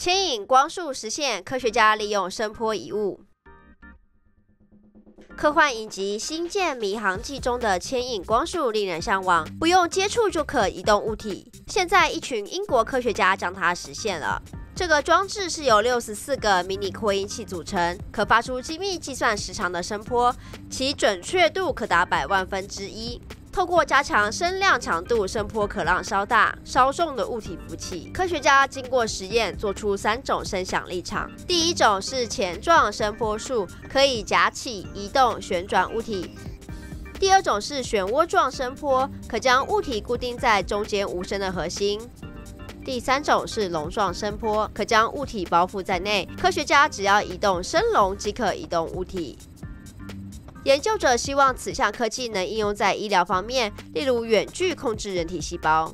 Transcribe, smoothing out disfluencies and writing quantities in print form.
牵引光束实现科学家利用声波遗物。科幻影集《星舰迷航记》中的牵引光束令人向往，不用接触就可移动物体。现在，一群英国科学家将它实现了。 这个装置是由64个迷你扩音器组成，可发出精密计算时长的声波，其准确度可达1/1000000%。透过加强声量强度，声波可让稍大、稍重的物体浮起。科学家经过实验，做出3种声响立场。第一种是前撞声波束，可以夹起、移动、旋转物体；第二种是漩涡状声波，可将物体固定在中间无声的核心。 第3种是笼状声波，可将物体包覆在内。科学家只要移动声笼即可移动物体。研究者希望此项科技能应用在医疗方面，例如远距控制人体细胞。